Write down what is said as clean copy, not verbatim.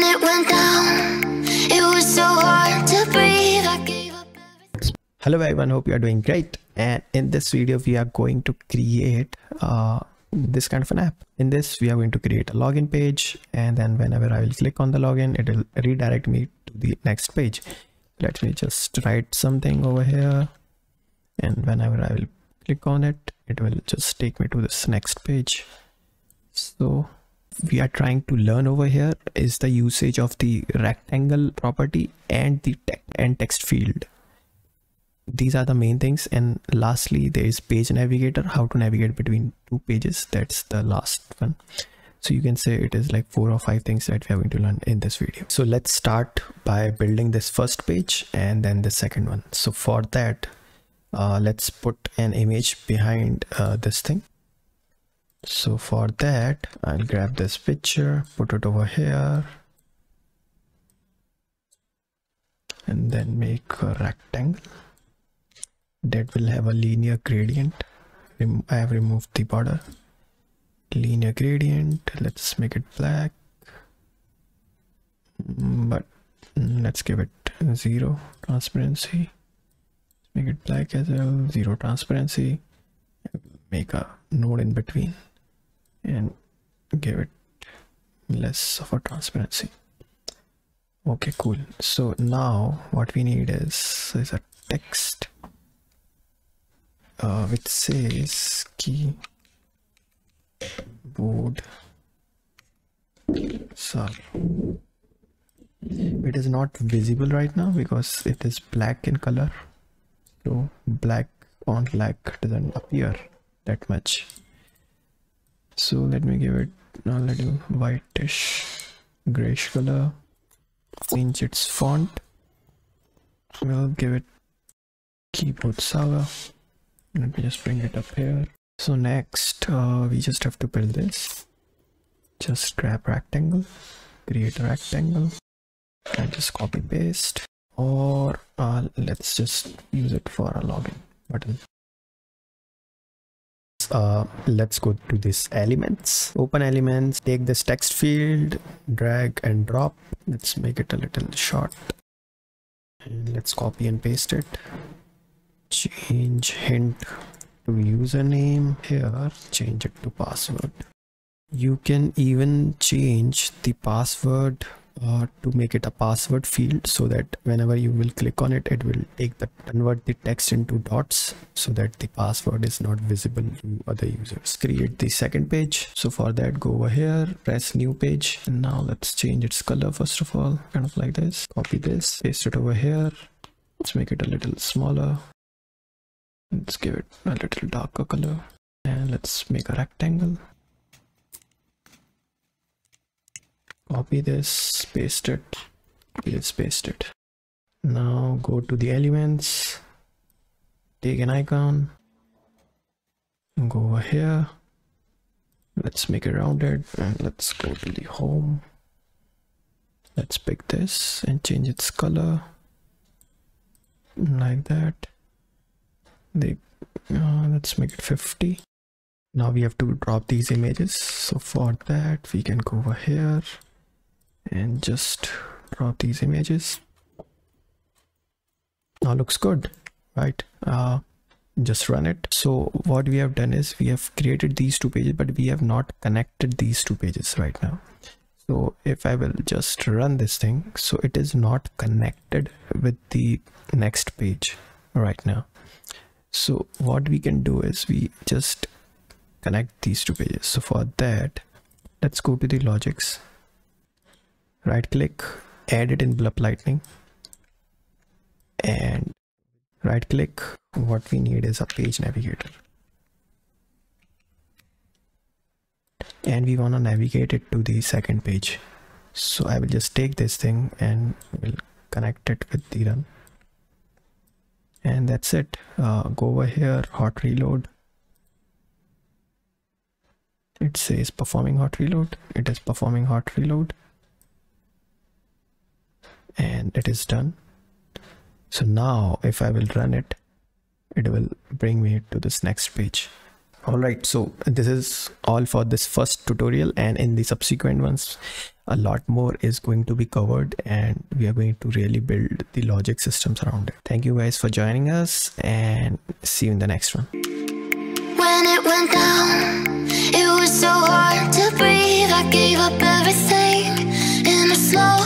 when it went down, it was so hard to breathe. I gave up everything. Hello everyone, hope you are doing great. And in this video we are going to create this kind of an app. In this we are going to create a login page, and then whenever I will click on the login, it will redirect me to the next page. Let me just write something over here, and whenever I will click on it, it will just take me to this next page. So we are trying to learn over here is the usage of the rectangle property and the text field. These are the main things, and lastly there is page navigator, how to navigate between two pages. That's the last one. So you can say it is like 4 or 5 things that we are going to learn in this video. So let's start by building this first page and then the second one. So for that let's put an image behind this thing. So for that I'll grab this picture, put it over here, and then make a rectangle that will have a linear gradient. I have removed the border. Linear gradient, let's make it black, but let's give it 0 transparency. Make it black as well, 0 transparency. Make a node in between and give it less of a transparency. Okay, cool. So now what we need is a text which says keyboard sorry. It is not visible right now because it is black in color, so black on black doesn't appear that much. So let me give it, now let me whitish grayish color, change its font, we'll give it keyboard saga. Let me just bring it up here. So next we just have to build this. Just grab rectangle, create a rectangle, and just copy paste, or let's just use it for a login button. Let's go to this elements, open elements, take this text field, drag and drop. Let's make it a little short, and let's copy and paste it. Change hint to username here, change it to password. You can even change the password to make it a password field, so that whenever you will click on it, it will take the convert the text into dots, so that the password is not visible to other users. Create the second page. So for that, go over here, press new page, and now let's change its color first of all, kind of like this. Copy this, paste it over here. Let's make it a little smaller. Let's give it a little darker color, and let's make a rectangle. Copy this, paste it, let's paste it. Now go to the elements, take an icon, go over here, let's make it rounded, and let's go to the home. Let's pick this and change its color like that. Let's make it 50. Now we have to drop these images, so for that we can go over here and just drop these images. Now looks good, right? Just run it. So what we have done is we have created these two pages, but we have not connected these two pages right now. So if I will just run this thing, so it is not connected with the next page right now. So what we can do is we just connect these two pages. So for that, let's go to the logics. Right click, add it in Blup Lightning, and right click, what we need is a page navigator, and we want to navigate it to the second page. So I will just take this thing and we'll connect it with the run, and that's it. Go over here, hot reload. It says performing hot reload. It is performing hot reload, and it is done. So now if I will run it, it will bring me to this next page. Alright, so this is all for this first tutorial, and in the subsequent ones a lot more is going to be covered, and we are going to really build the logic systems around it. Thank you guys for joining us, and see you in the next one. When it went down, it was so hard to breathe. I gave up everything in a slow